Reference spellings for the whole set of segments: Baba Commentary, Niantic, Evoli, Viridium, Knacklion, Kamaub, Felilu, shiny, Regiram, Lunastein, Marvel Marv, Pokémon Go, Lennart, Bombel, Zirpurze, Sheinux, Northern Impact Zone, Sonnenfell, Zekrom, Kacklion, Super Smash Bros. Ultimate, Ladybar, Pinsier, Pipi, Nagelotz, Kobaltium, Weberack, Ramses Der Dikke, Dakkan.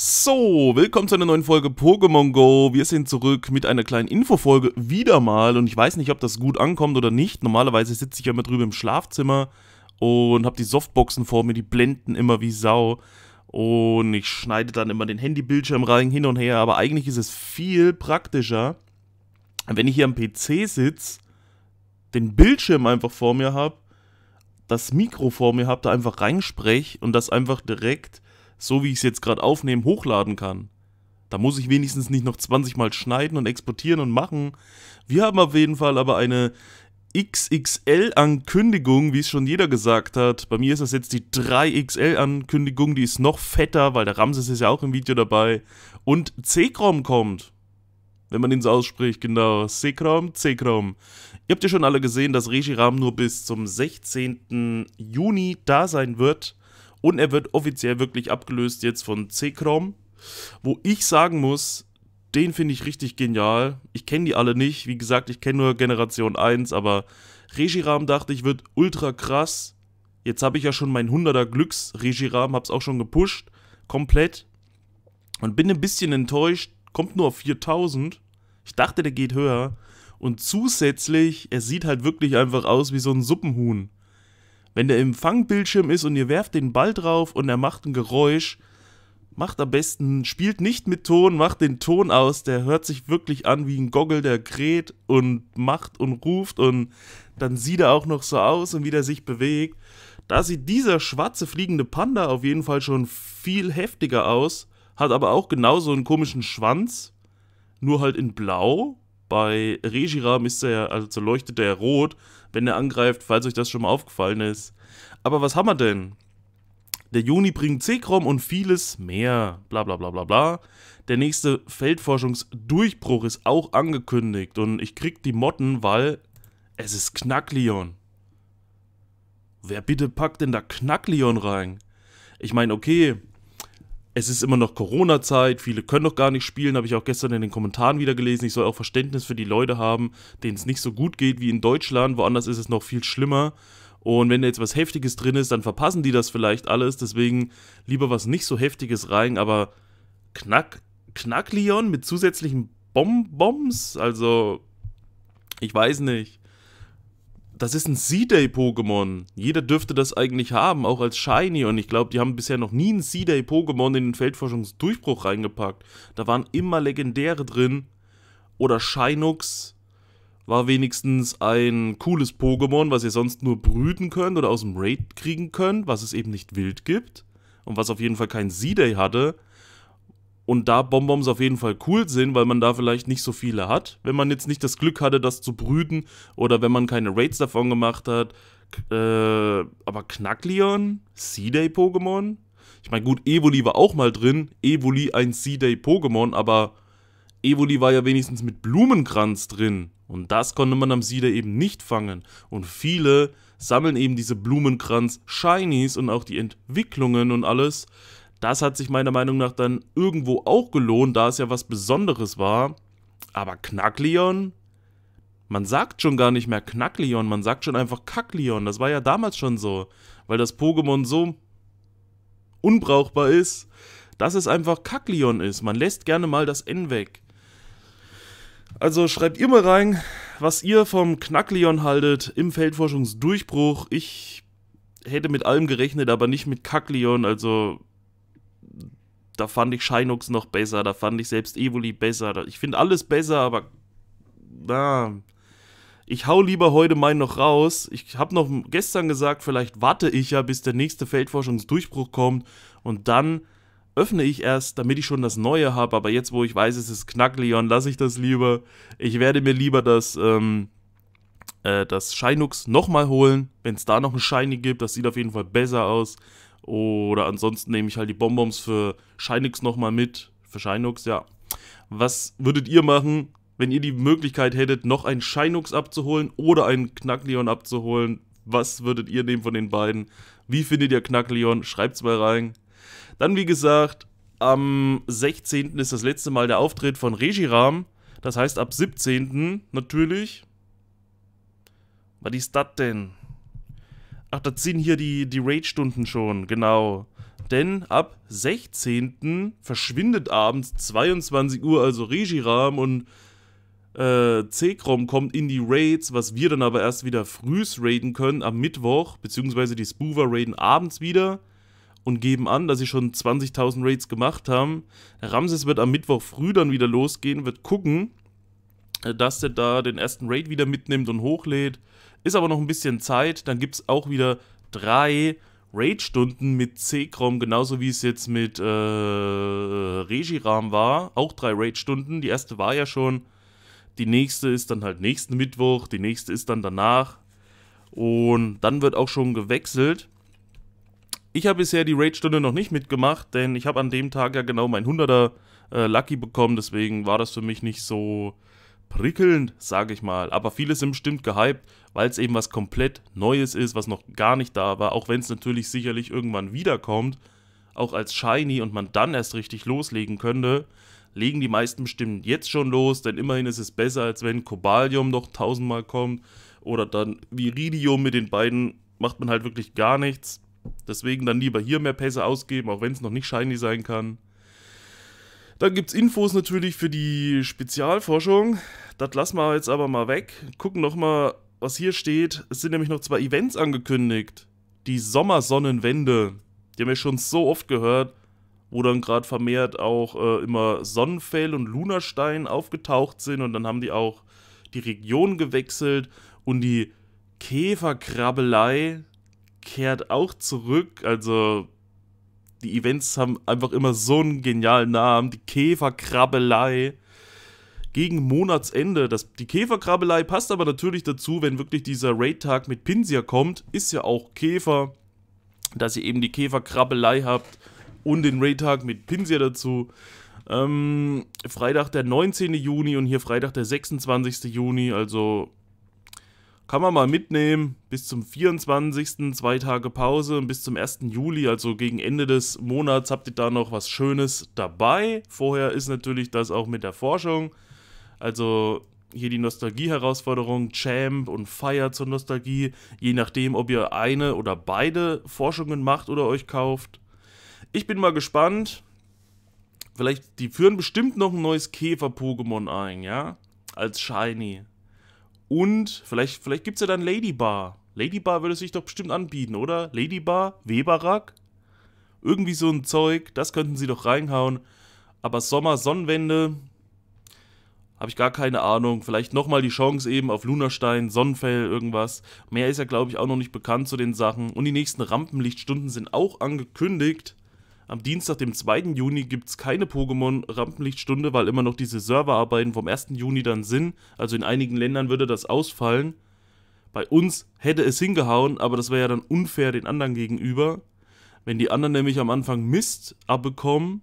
So, willkommen zu einer neuen Folge Pokémon Go. Wir sind zurück mit einer kleinen Infofolge wieder mal und ich weiß nicht, ob das gut ankommt oder nicht. Normalerweise sitze ich ja immer drüben im Schlafzimmer und habe die Softboxen vor mir, die blenden immer wie Sau und ich schneide dann immer den Handybildschirm rein, hin und her, aber eigentlich ist es viel praktischer, wenn ich hier am PC sitze, den Bildschirm einfach vor mir habe, das Mikro vor mir habe, da einfach reinspreche und das einfach direkt, so wie ich es jetzt gerade aufnehme, hochladen kann. Da muss ich wenigstens nicht noch 20 Mal schneiden und exportieren und machen. Wir haben auf jeden Fall aber eine XXL-Ankündigung, wie es schon jeder gesagt hat. Bei mir ist das jetzt die 3XL-Ankündigung, die ist noch fetter, weil der Ramses ist ja auch im Video dabei. Und Zekrom kommt, wenn man ihn so ausspricht, genau. Zekrom. Ihr habt ja schon alle gesehen, dass Regiram nur bis zum 16. Juni da sein wird. Und er wird offiziell wirklich abgelöst jetzt von Zekrom, wo ich sagen muss, den finde ich richtig genial. Ich kenne die alle nicht, wie gesagt, ich kenne nur Generation 1, aber Regiram dachte ich, wird ultra krass. Jetzt habe ich ja schon mein 100er Glücks-Regiram, habe es auch schon gepusht, komplett. Und bin ein bisschen enttäuscht, kommt nur auf 4000. Ich dachte, der geht höher. Und zusätzlich, er sieht halt wirklich einfach aus wie so ein Suppenhuhn. Wenn der im Fangbildschirm ist und ihr werft den Ball drauf und er macht ein Geräusch, macht am besten, spielt nicht mit Ton, macht den Ton aus, der hört sich wirklich an wie ein Goggle, der kräht und macht und ruft und dann sieht er auch noch so aus und wie der sich bewegt. Da sieht dieser schwarze fliegende Panda auf jeden Fall schon viel heftiger aus, hat aber auch genauso einen komischen Schwanz, nur halt in Blau. Bei Regiram ist er, also leuchtet er rot, wenn er angreift, falls euch das schon mal aufgefallen ist. Aber was haben wir denn? Der Juni bringt Zekrom und vieles mehr. Bla bla bla bla bla. Der nächste Feldforschungsdurchbruch ist auch angekündigt. Und ich krieg die Motten, weil es ist Knacklion. Wer bitte packt denn da Knacklion rein? Ich meine, okay, es ist immer noch Corona-Zeit, viele können doch gar nicht spielen, habe ich auch gestern in den Kommentaren wieder gelesen. Ich soll auch Verständnis für die Leute haben, denen es nicht so gut geht wie in Deutschland, woanders ist es noch viel schlimmer. Und wenn da jetzt was Heftiges drin ist, dann verpassen die das vielleicht alles, deswegen lieber was nicht so Heftiges rein, aber Knacklion mit zusätzlichen Bonbons? Also, ich weiß nicht. Das ist ein C-Day-Pokémon. Jeder dürfte das eigentlich haben, auch als Shiny. Und ich glaube, die haben bisher noch nie ein C-Day-Pokémon in den Feldforschungsdurchbruch reingepackt. Da waren immer Legendäre drin. Oder Sheinux war wenigstens ein cooles Pokémon, was ihr sonst nur brüten könnt oder aus dem Raid kriegen könnt, was es eben nicht wild gibt. Und was auf jeden Fall kein C-Day hatte. Und da Bonbons auf jeden Fall cool sind, weil man da vielleicht nicht so viele hat. Wenn man jetzt nicht das Glück hatte, das zu brüten oder wenn man keine Raids davon gemacht hat. Aber Knacklion? C-Day-Pokémon? Ich meine gut, Evoli war auch mal drin. Evoli ein C-Day-Pokémon, aber Evoli war ja wenigstens mit Blumenkranz drin. Und das konnte man am C-Day eben nicht fangen. Und viele sammeln eben diese Blumenkranz-Shinies und auch die Entwicklungen und alles. Das hat sich meiner Meinung nach dann irgendwo auch gelohnt, da es ja was Besonderes war. Aber Knacklion? Man sagt schon gar nicht mehr Knacklion, man sagt schon einfach Kacklion. Das war ja damals schon so, weil das Pokémon so unbrauchbar ist, dass es einfach Kacklion ist. Man lässt gerne mal das N weg. Also schreibt ihr mal rein, was ihr vom Knacklion haltet im Feldforschungsdurchbruch. Ich hätte mit allem gerechnet, aber nicht mit Kacklion, also da fand ich Sheinux noch besser, da fand ich selbst Evoli besser. Ich finde alles besser, aber na, ich hau lieber heute meinen noch raus. Ich habe noch gestern gesagt, vielleicht warte ich ja, bis der nächste Feldforschungsdurchbruch kommt und dann öffne ich erst, damit ich schon das Neue habe. Aber jetzt, wo ich weiß, es ist Knacklion, lasse ich das lieber. Ich werde mir lieber das Sheinux nochmal holen, wenn es da noch ein Shiny gibt. Das sieht auf jeden Fall besser aus. Oder ansonsten nehme ich halt die Bonbons für Sheinux nochmal mit. Für Sheinux, ja. Was würdet ihr machen, wenn ihr die Möglichkeit hättet, noch einen Sheinux abzuholen oder einen Knacklion abzuholen? Was würdet ihr nehmen von den beiden? Wie findet ihr Knacklion? Schreibt's mal rein. Dann, wie gesagt, am 16. ist das letzte Mal der Auftritt von Regiram. Das heißt, ab 17. natürlich. Was ist das denn? Ach, das sind hier die Raid-Stunden schon, genau. Denn ab 16. verschwindet abends 22 Uhr, also Regiram und Zekrom kommt in die Raids, was wir dann aber erst wieder frühs raiden können am Mittwoch, beziehungsweise die Spoover raiden abends wieder und geben an, dass sie schon 20.000 Raids gemacht haben. Ramses wird am Mittwoch früh dann wieder losgehen, wird gucken, dass der da den ersten Raid wieder mitnimmt und hochlädt. Ist aber noch ein bisschen Zeit, dann gibt es auch wieder 3 Raid-Stunden mit Zekrom, genauso wie es jetzt mit Regiram war, auch 3 Raid-Stunden, die erste war ja schon, die nächste ist dann halt nächsten Mittwoch, die nächste ist dann danach und dann wird auch schon gewechselt. Ich habe bisher die Raid-Stunde noch nicht mitgemacht, denn ich habe an dem Tag ja genau mein 100er Lucky bekommen, deswegen war das für mich nicht so prickelnd, sage ich mal, aber viele sind bestimmt gehypt, weil es eben was komplett Neues ist, was noch gar nicht da war, auch wenn es natürlich sicherlich irgendwann wiederkommt, auch als Shiny und man dann erst richtig loslegen könnte, legen die meisten bestimmt jetzt schon los, denn immerhin ist es besser, als wenn Kobaltium noch 1000-mal kommt oder dann Viridium, mit den beiden macht man halt wirklich gar nichts, deswegen dann lieber hier mehr Pässe ausgeben, auch wenn es noch nicht Shiny sein kann. Dann gibt es Infos natürlich für die Spezialforschung. Das lassen wir jetzt aber mal weg. Gucken nochmal, was hier steht. Es sind nämlich noch 2 Events angekündigt. Die Sommersonnenwende. Die haben wir schon so oft gehört, wo dann gerade vermehrt auch immer Sonnenfell und Lunastein aufgetaucht sind. Und dann haben die auch die Region gewechselt. Und die Käferkrabbelei kehrt auch zurück. Also die Events haben einfach immer so einen genialen Namen. Die Käferkrabbelei gegen Monatsende. Die Käferkrabbelei passt aber natürlich dazu, wenn wirklich dieser Raid-Tag mit Pinsier kommt. Ist ja auch Käfer, dass ihr eben die Käferkrabbelei habt und den Raid-Tag mit Pinsier dazu. Freitag der 19. Juni und hier Freitag der 26. Juni. Also kann man mal mitnehmen, bis zum 24. 2 Tage Pause und bis zum 1. Juli, also gegen Ende des Monats, habt ihr da noch was Schönes dabei. Vorher ist natürlich das auch mit der Forschung, also hier die Nostalgie-Herausforderung, Champ und Feier zur Nostalgie, je nachdem, ob ihr eine oder beide Forschungen macht oder euch kauft. Ich bin mal gespannt, vielleicht, die führen bestimmt noch ein neues Käfer-Pokémon ein, ja, als Shiny. Und vielleicht gibt es ja dann Ladybar. Ladybar würde sich doch bestimmt anbieten, oder? Ladybar, Weberack, irgendwie so ein Zeug, das könnten sie doch reinhauen. Aber Sommer, Sonnenwende, habe ich gar keine Ahnung. Vielleicht nochmal die Chance eben auf Lunastein, Sonnenfell, irgendwas. Mehr ist ja, glaube ich, auch noch nicht bekannt zu den Sachen. Und die nächsten Rampenlichtstunden sind auch angekündigt. Am Dienstag, dem 2. Juni, gibt es keine Pokémon-Rampenlichtstunde, weil immer noch diese Serverarbeiten vom 1. Juni dann sind. Also in einigen Ländern würde das ausfallen. Bei uns hätte es hingehauen, aber das wäre ja dann unfair den anderen gegenüber. Wenn die anderen nämlich am Anfang Mist abbekommen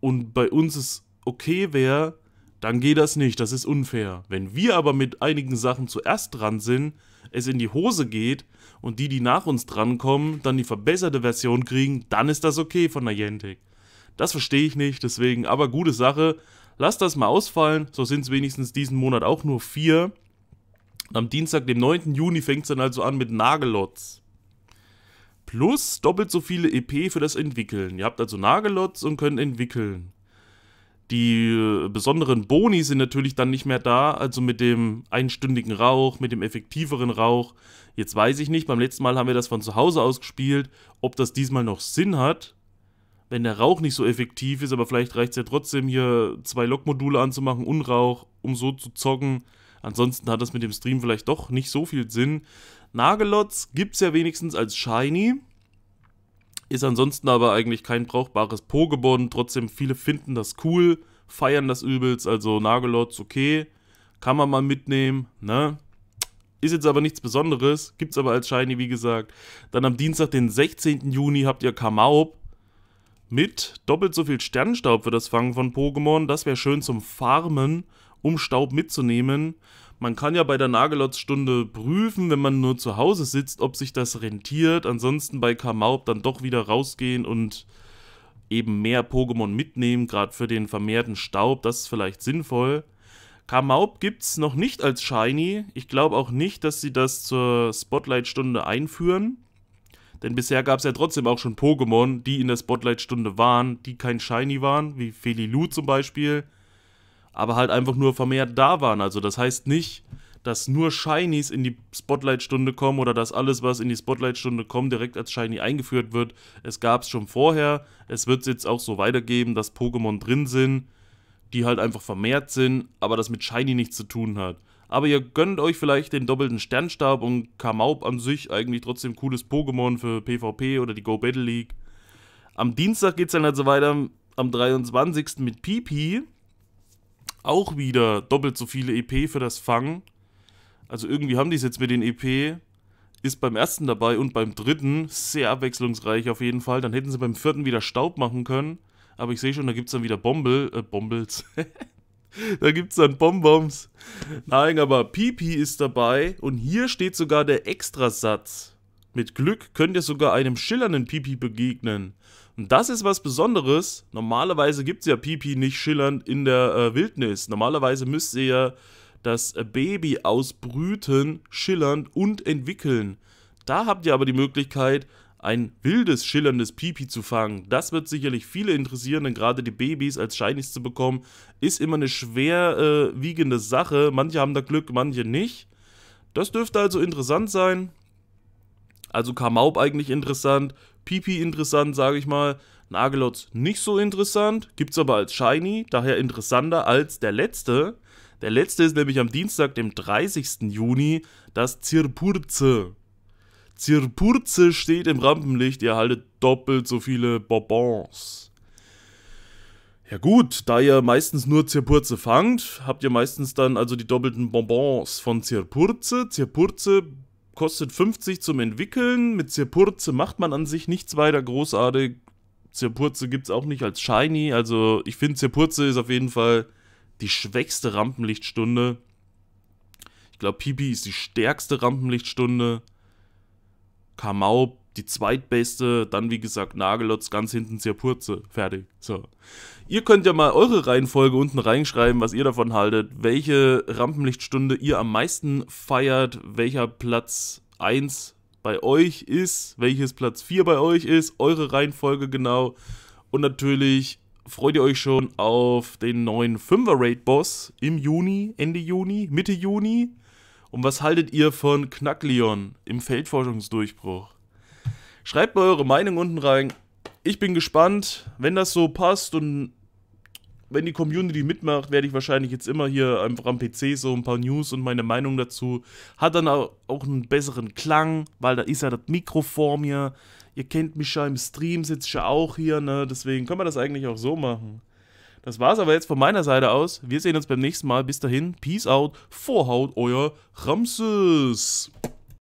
und bei uns es okay wäre, dann geht das nicht, das ist unfair. Wenn wir aber mit einigen Sachen zuerst dran sind, es in die Hose geht und die nach uns drankommen, dann die verbesserte Version kriegen, dann ist das okay von Niantic. Das verstehe ich nicht, deswegen, aber gute Sache. Lasst das mal ausfallen, so sind es wenigstens diesen Monat auch nur 4. Und am Dienstag, dem 9. Juni, fängt es dann also an mit Nagelotz. Plus doppelt so viele EP für das Entwickeln. Ihr habt also Nagelotz und könnt entwickeln. Die besonderen Boni sind natürlich dann nicht mehr da, also mit dem einstündigen Rauch, mit dem effektiveren Rauch. Jetzt weiß ich nicht, beim letzten Mal haben wir das von zu Hause aus gespielt, ob das diesmal noch Sinn hat, wenn der Rauch nicht so effektiv ist, aber vielleicht reicht es ja trotzdem, hier 2 Lokmodule anzumachen und Rauch, um so zu zocken. Ansonsten hat das mit dem Stream vielleicht doch nicht so viel Sinn. Nagelotz gibt es ja wenigstens als Shiny. Ist ansonsten aber eigentlich kein brauchbares Pokémon, trotzdem viele finden das cool, feiern das übelst, also Nagelotz, okay, kann man mal mitnehmen, ne? Ist jetzt aber nichts Besonderes, gibt's aber als Shiny, wie gesagt. Dann am Dienstag, den 16. Juni, habt ihr Kamaub mit doppelt so viel Sternstaub für das Fangen von Pokémon, das wäre schön zum Farmen, um Staub mitzunehmen. Man kann ja bei der Nagelotz-Stunde prüfen, wenn man nur zu Hause sitzt, ob sich das rentiert. Ansonsten bei Kamaub dann doch wieder rausgehen und eben mehr Pokémon mitnehmen, gerade für den vermehrten Staub. Das ist vielleicht sinnvoll. Kamaub gibt es noch nicht als Shiny. Ich glaube auch nicht, dass sie das zur Spotlight-Stunde einführen. Denn bisher gab es ja trotzdem auch schon Pokémon, die in der Spotlight-Stunde waren, die kein Shiny waren, wie Felilu zum Beispiel, aber halt einfach nur vermehrt da waren. Also das heißt nicht, dass nur Shinies in die Spotlight-Stunde kommen oder dass alles, was in die Spotlight-Stunde kommt, direkt als Shiny eingeführt wird. Es gab es schon vorher, es wird es jetzt auch so weitergeben, dass Pokémon drin sind, die halt einfach vermehrt sind, aber das mit Shiny nichts zu tun hat. Aber ihr gönnt euch vielleicht den doppelten Sternstab und Kamaub an sich eigentlich trotzdem cooles Pokémon für PvP oder die Go Battle League. Am Dienstag geht es dann also weiter, am 23. mit Pipi. Auch wieder doppelt so viele EP für das Fangen. Also irgendwie haben die es jetzt mit den EP. Ist beim ersten dabei und beim dritten sehr abwechslungsreich auf jeden Fall. Dann hätten sie beim vierten wieder Staub machen können. Aber ich sehe schon, da gibt es dann wieder Bombel, Bombels. Da gibt es dann Bonbons. Nein, aber Pipi ist dabei. Und hier steht sogar der Extrasatz. Mit Glück könnt ihr sogar einem schillernden Pipi begegnen. Und das ist was Besonderes. Normalerweise gibt es ja Pipi nicht schillernd in der Wildnis. Normalerweise müsst ihr ja das Baby ausbrüten, schillernd und entwickeln. Da habt ihr aber die Möglichkeit, ein wildes, schillerndes Pipi zu fangen. Das wird sicherlich viele interessieren, denn gerade die Babys als Shinies zu bekommen, ist immer eine schwer wiegende Sache. Manche haben da Glück, manche nicht. Das dürfte also interessant sein. Also Kamaub eigentlich interessant, Pipi interessant, sage ich mal. Nagelotz nicht so interessant, gibt es aber als Shiny, daher interessanter als der letzte. Der letzte ist nämlich am Dienstag, dem 30. Juni, das Zirpurze. Zirpurze steht im Rampenlicht, ihr erhaltet doppelt so viele Bonbons. Ja gut, da ihr meistens nur Zirpurze fangt, habt ihr meistens dann also die doppelten Bonbons von Zirpurze. Zirpurze kostet 50 zum Entwickeln, mit Zirpurze macht man an sich nichts weiter großartig. Zirpurze gibt es auch nicht als Shiny, also ich finde Zirpurze ist auf jeden Fall die schwächste Rampenlichtstunde. Ich glaube Pipi ist die stärkste Rampenlichtstunde. Kamaub, die zweitbeste, dann wie gesagt Nagelotz, ganz hinten Zirpurze, fertig. So. Ihr könnt ja mal eure Reihenfolge unten reinschreiben, was ihr davon haltet, welche Rampenlichtstunde ihr am meisten feiert, welcher Platz 1 bei euch ist, welches Platz 4 bei euch ist, eure Reihenfolge genau. Und natürlich freut ihr euch schon auf den neuen 5er-Raid-Boss im Juni, Ende Juni, Mitte Juni. Und was haltet ihr von Knacklion im Feldforschungsdurchbruch? Schreibt mal eure Meinung unten rein. Ich bin gespannt. Wenn das so passt und wenn die Community mitmacht, werde ich wahrscheinlich jetzt immer hier einfach am PC so ein paar News und meine Meinung dazu. Hat dann auch einen besseren Klang, weil da ist ja das Mikro vor mir. Ihr kennt mich ja im Stream, sitze ich ja auch hier, ne? Deswegen können wir das eigentlich auch so machen. Das war's aber jetzt von meiner Seite aus. Wir sehen uns beim nächsten Mal. Bis dahin, Peace out, Vorhaut, euer Ramses.